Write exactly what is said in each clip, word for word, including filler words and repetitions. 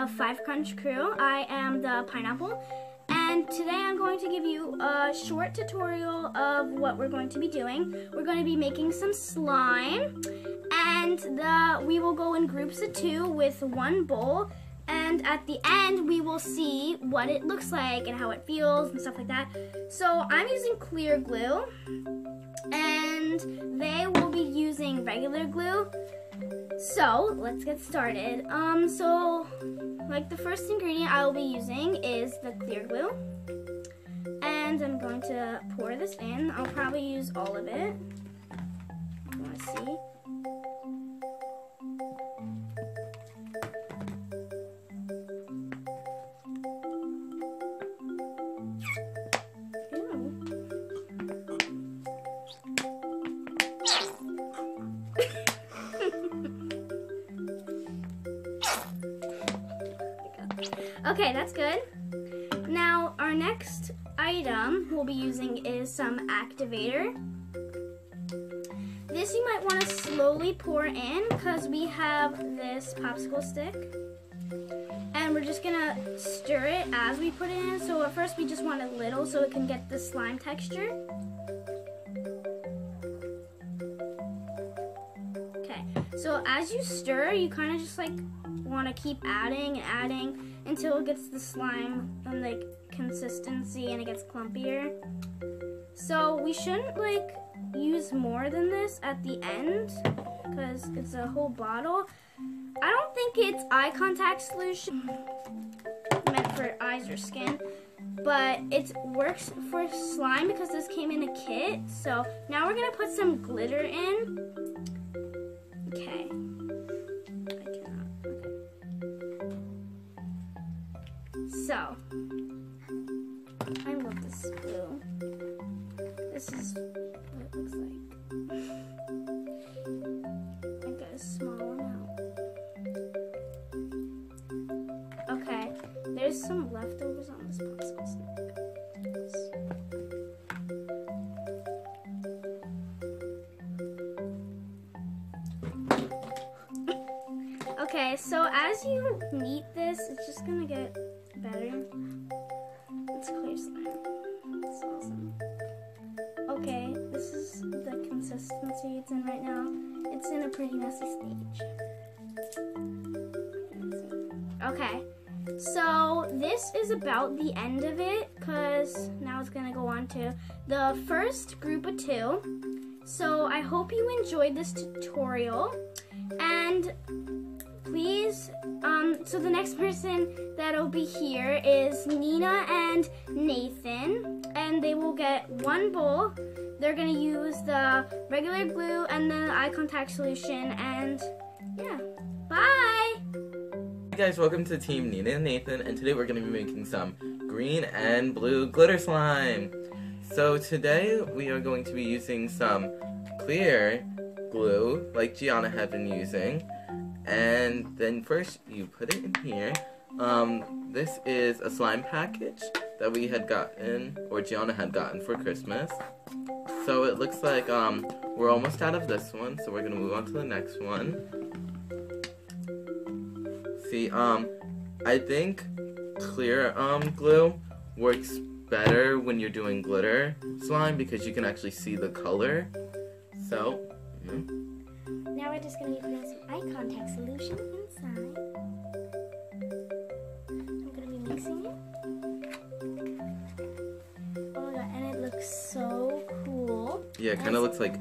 the Five Krunch Crew. I am the Pineapple, and today I'm going to give you a short tutorial of what we're going to be doing. We're going to be making some slime, and the, we will go in groups of two with one bowl, and at the end we will see what it looks like and how it feels and stuff like that. So I'm using clear glue, and they will be using regular glue. So let's get started. Um, so like the first ingredient I will be using is the clear glue, and I'm going to pour this in. I'll probably use all of it. I want to see. Okay, that's good. Now, our next item we'll be using is some activator. This you might want to slowly pour in because we have this popsicle stick. And we're just gonna stir it as we put it in. So at first we just want a little so it can get the slime texture. Okay, so as you stir, you kind of just like want to keep adding and adding until it gets the slime and like consistency and it gets clumpier. So we shouldn't like use more than this at the end because it's a whole bottle. I don't think it's eye contact solution meant for eyes or skin, but it works for slime because this came in a kit. So now we're gonna put some glitter in. Okay. So, I love this glue. This is what it looks like. I got a small amount. Okay, there's some leftovers on this popsicle stick. Okay, so as you knead this, it's just gonna get better. It's clear slime. It's awesome. Okay, this is the consistency it's in right now. It's in a pretty messy stage. Okay, so this is about the end of it because now it's gonna go on to the first group of two. So I hope you enjoyed this tutorial, and please, um, so the next person that'll be here is Nina and Nathan, and they will get one bowl. They're gonna use the regular glue and the eye contact solution, and yeah, bye! Hey guys, welcome to Team Nina and Nathan, and today we're gonna be making some green and blue glitter slime. So today we are going to be using some clear glue, like Gianna had been using. And then first you put it in here. Um, this is a slime package that we had gotten, or Gianna had gotten for Christmas. So it looks like um, we're almost out of this one, so we're gonna move on to the next one. See, um, I think clear um, glue works better when you're doing glitter slime because you can actually see the color. So, mm-hmm. Now we're just going to be putting some eye contact solution inside. I'm going to be mixing it. Oh my god, and it looks so cool. Yeah, it kind of looks like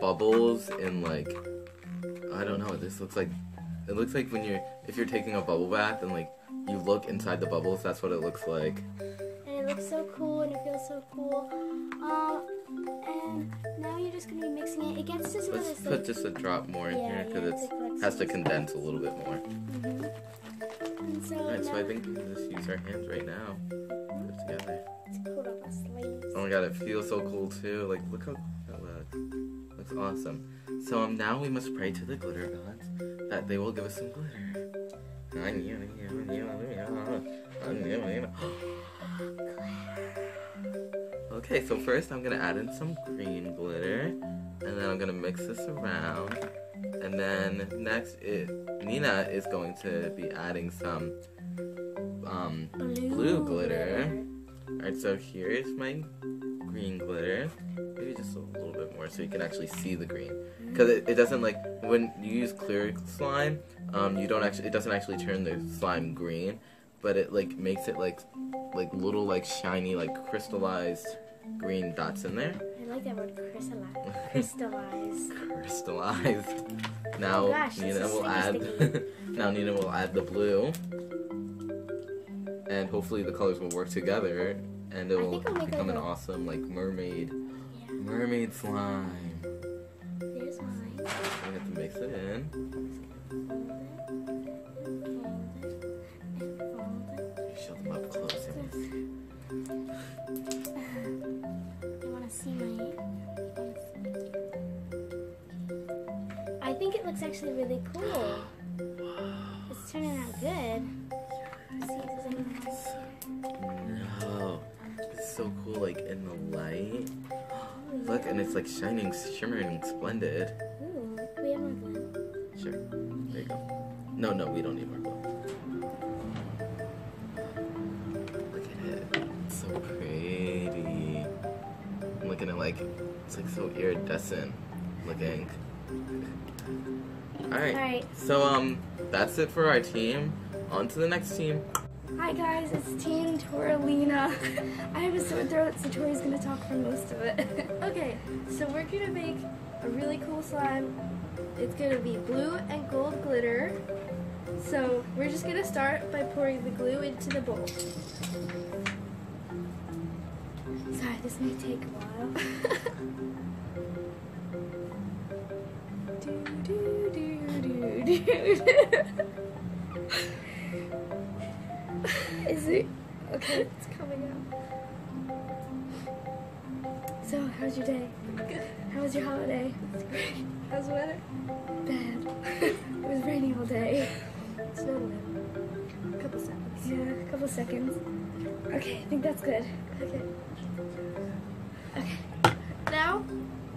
bubbles and like, I don't know what this looks like. It looks like when you're, if you're taking a bubble bath and like you look inside the bubbles, that's what it looks like. And it looks so cool and it feels so cool. Um, and now you're just going to be mixing it. It gets just Let's this, put like, just a drop more in yeah, here because yeah, it like has to condense a little bit more. Mm-hmm. And so Alright, so I think we can just use our hands right now. Put it together. It's cold on my sleeves. Oh my god, it feels so cool too. Like, look how that looks. Looks awesome. So um, now we must pray to the glitter gods that they will give us some glitter. Okay, so first I'm gonna add in some green glitter, and then I'm gonna mix this around. And then next, it, Nina is going to be adding some um, blue, blue glitter. Alright, so here is my green glitter. Maybe just a little bit more so you can actually see the green. Because it, it doesn't, like, when you use clear slime, um, you don't actually, it doesn't actually turn the slime green. But it, like, makes it, like, like little, like, shiny, like, crystallized green dots in there. I like that word, crystallized. Crystallized. Crystallized. Now oh gosh, Nina will add. Now Nina will add the blue, and hopefully the colors will work together, and it will become an a... awesome like mermaid, yeah. mermaid slime. There's mine. We have to mix it in. Show them up close. See my... I think it looks actually really cool. It's turning out good. No, it's so cool, like in the light. Look, and it's like shining, shimmering, splendid. Ooh, can we have more glue? Sure. There you go. No, no, we don't need more glue. And it, like, it's like so iridescent looking. Alright, All right. so um, that's it for our team. On to the next team. Hi guys, it's Team Toralina. I have a sore throat, so Tori's gonna talk for most of it. Okay, so we're gonna make a really cool slime. It's gonna be blue and gold glitter. So we're just gonna start by pouring the glue into the bowl. Sorry, this may take a while. do, do, do, do, do. Is it? Okay, it's coming out. So, how's your day? Good. How was your holiday? It's great. How's the weather? Bad. It was raining all day. It's not a little. A couple seconds. Yeah, a couple seconds. Okay, I think that's good. Okay. Okay. Now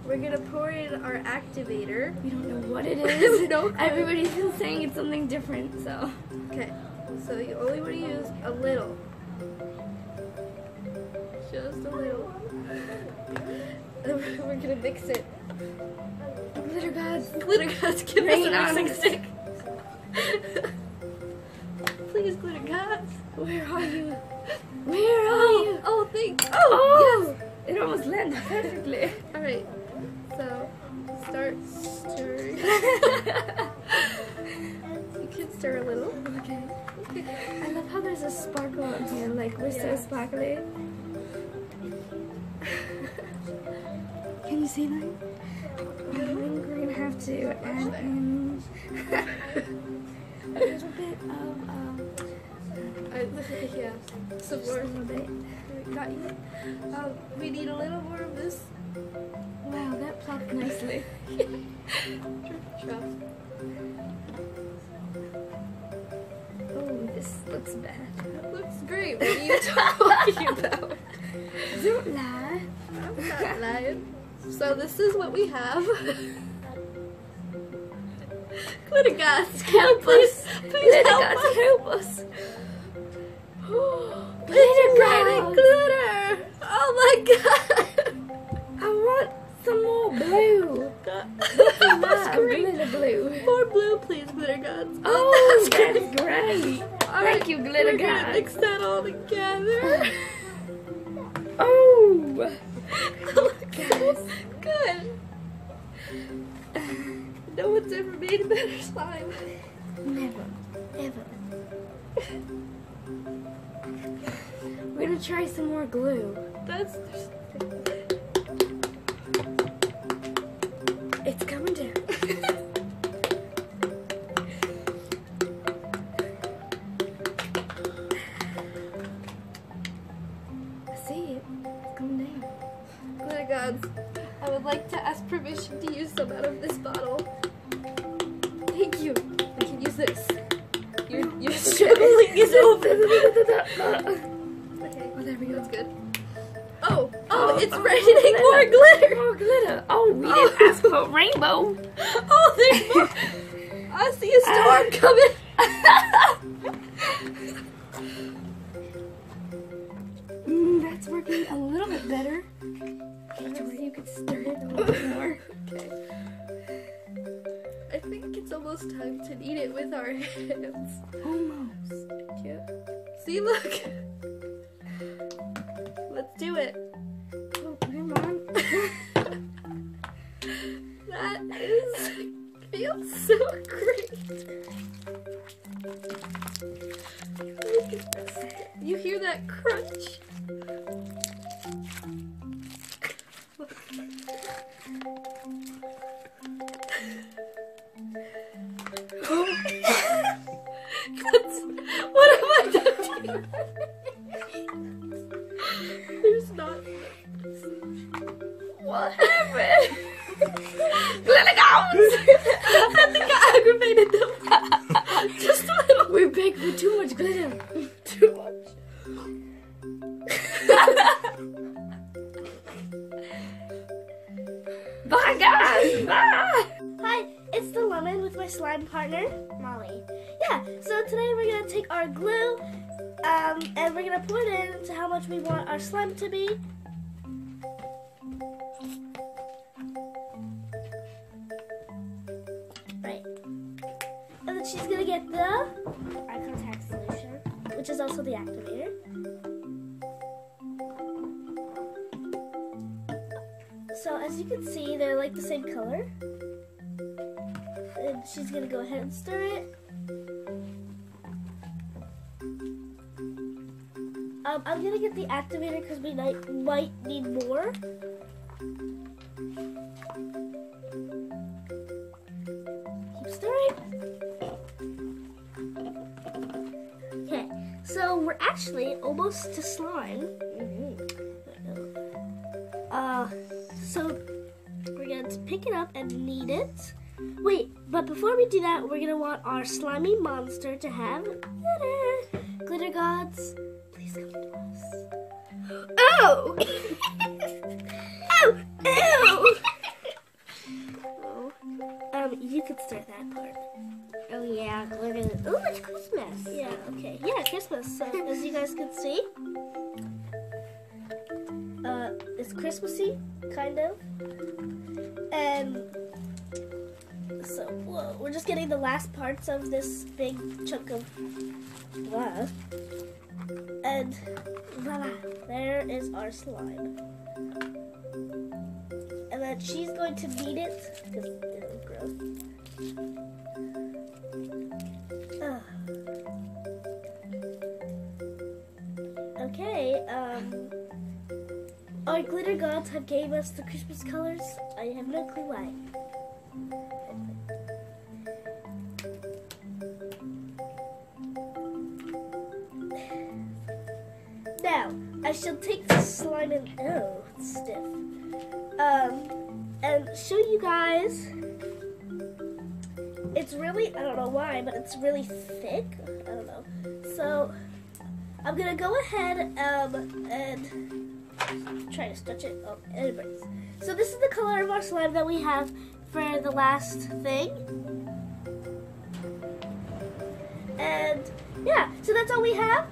we're gonna pour in our activator. We don't know what it is. No. Everybody's still saying it's something different, so. Okay. So you only want to use a little. Just a little. We're gonna mix it. Glitter Gods. Glitter Gods, give us a mixing stick. Please, Glitter Gods. Where are you? Where are oh, you? Oh, thanks. Oh, oh, yes. It almost landed perfectly. All right. So, start stirring. You can stir a little. Okay. I love how there's a sparkle on here. Like, we're yeah. so sparkly. Can you see that? I'm going to have to add in a little bit of... Um, I, yeah, some more. Got you. Um, we need a little more of this. Wow, that plopped nicely. Yeah. Oh, this looks bad. That looks great. What are you talking about? Don't lie. I'm not lying. So this is what we have. Glitter Gods, help us! Please help us! Help us! Glitter Gods! Glitter! Oh my god! I want some more blue. That's great. Glitter blue. More blue, please, Glitter Gods. Oh, that's great. great. All right, thank you, Glitter Gods. We're gonna mix that all together. Oh, oh guys, good. No one's ever made a better slime. Never, ever. We're gonna try some more glue. That's. It's coming down. I see it. It's coming down. Glitter Gods, I would like to ask permission to use some out of this bottle. Thank you. I can use this. Your, your struggling is over. Okay, well, there we go. That's good. Oh, oh, it's oh, raining oh, more glitter. More glitter. Oh, we oh. didn't ask about rainbow. Oh, there's more. I see a storm uh, coming. mm, that's working a little bit better. Can't you see you can stir it a little bit more? Okay. I think it's almost time to knead it with our hands. Almost. Yeah. See, look. Let's do it. Oh, come on. That is feels so great. You hear that crunch? That's, what have I done to you? What happened? Glitter Gods! I think I aggravated them. Just a little. We're big with too much glitter. Too much. Bye, guys! Bye! Hi, it's the lemon with my slime partner, Molly. Yeah, so today we're going to take our glue um, and we're going to pour it in to how much we want our slime to be. She's gonna get the eye contact solution, which is also the activator. So as you can see, they're like the same color. And she's gonna go ahead and stir it. Um, I'm gonna get the activator because we might, might need more. Keep stirring. So we're actually almost to slime. Mm-hmm. Uh, so we're going to pick it up and knead it. Wait, but before we do that, we're going to want our slimy monster to have glitter. Glitter Gods, please come to us. Oh! Oh! Ew! Oh. Um, you could start that part. Oh yeah, glitter. Ooh, it's Christmas. Yeah, okay. Yeah, Christmas. So as you guys can see, uh, it's Christmassy, kind of. And so, whoa, we're just getting the last parts of this big chunk of glass. And voila, there is our slime. And then she's going to knead it, because it'll grow. Okay, um, our Glitter Gods have gave us the Christmas colors. I have no clue why. Now, I shall take the slime and, oh, it's stiff, um, and show you guys. It's really, I don't know why, but it's really thick. I don't know. So, I'm gonna go ahead um, and try to stretch it. Oh, it breaks. So this is the color of our slime that we have for the last thing. And yeah, so that's all we have.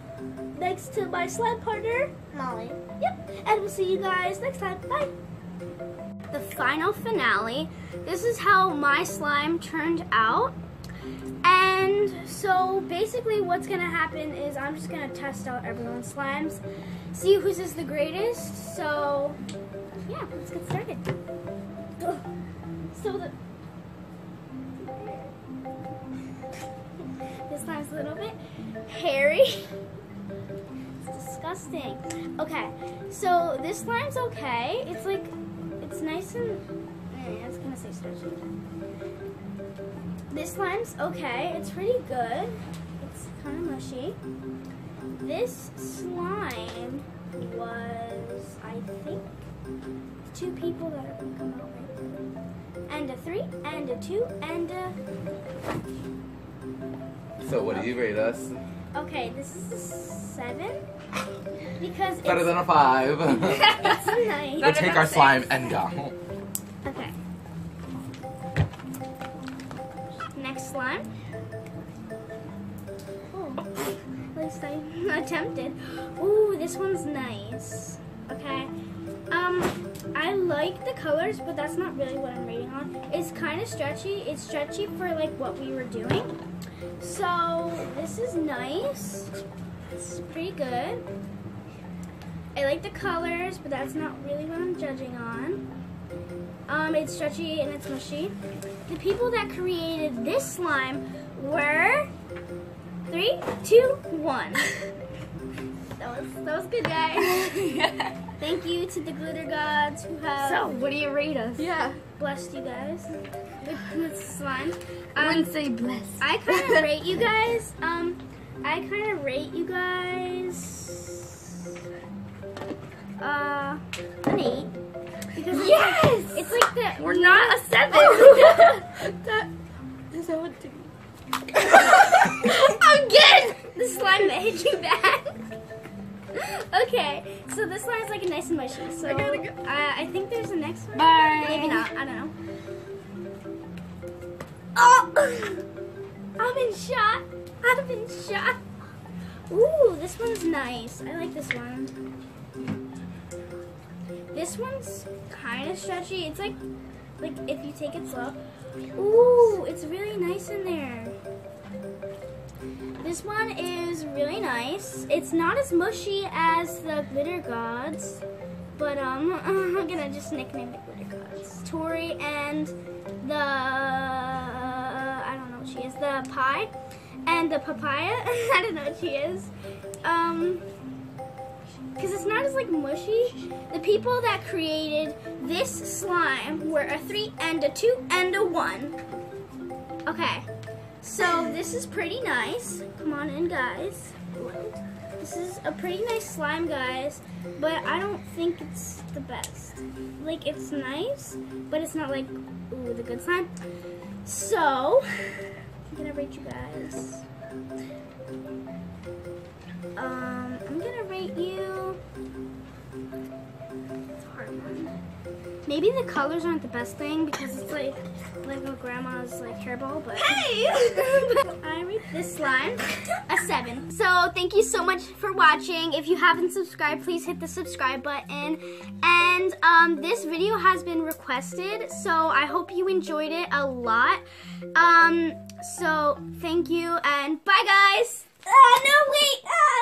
Thanks to my slime partner, Molly. Yep, and we'll see you guys next time. Bye. The final finale. This is how my slime turned out. And so basically what's gonna happen is I'm just gonna test out everyone's slimes, see whose is the greatest. So yeah, let's get started. Ugh. So the this slime's a little bit hairy. It's disgusting. Okay, so this slime's okay. It's like it's nice and eh, I was gonna say stretchy. This slime's okay, it's pretty good. It's kind of mushy. This slime was, I think, two people that are gonna come out right now. And a three, and a two, and a... So what do you rate us? Okay, this is a seven because it's better than a five. It's nice. We'll take our slime and go. Okay. Next slime. Oh, at least I attempted. Ooh, this one's nice. Okay. Um, I like the colors, but that's not really what I'm rating on. It's kind of stretchy. It's stretchy for like what we were doing. So this is nice. It's pretty good. I like the colors, but that's not really what I'm judging on. Um, it's stretchy and it's mushy. The people that created this slime were three, two, one. That was that was good, guys. Thank you to the Glitter Gods who have. So, what do you rate us? Yeah. Blessed you guys with slime. Um, Once they bless. I kind of rate you guys. Um, I kind of rate you guys. Uh, an eight. Because yes. It's like that. We're not a seven. That is that what? Again, the slime that hit you back. Okay, so this one is like a nice and mushy, so I, gotta go. I, I think there's the next one. Bye. Maybe not, I don't know. Oh! I've been shot! I've been shot! Ooh, this one's nice. I like this one. This one's kind of stretchy. It's like, like if you take it slow. Ooh, it's really nice in there. This one is really nice. It's not as mushy as the Glitter Gods, but um, I'm gonna just nickname it Glitter Gods. Tori and the, uh, I don't know what she is, the pie, and the Papaya, I don't know what she is. Um, cause it's not as like mushy. The people that created this slime were a three and a two and a one. Okay. So this is pretty nice. Come on in, guys. This is a pretty nice slime, guys, but I don't think it's the best. Like, it's nice, but it's not like, ooh, the good slime. So, I'm gonna rate you guys. Um, I'm gonna rate you, it's a hard one. Maybe the colors aren't the best thing because it's like like a grandma's like hairball, but hey! I rate this slime a seven. So thank you so much for watching. If you haven't subscribed, please hit the subscribe button. And um, this video has been requested, so I hope you enjoyed it a lot. Um, so thank you and bye, guys. Uh, no wait. Uh,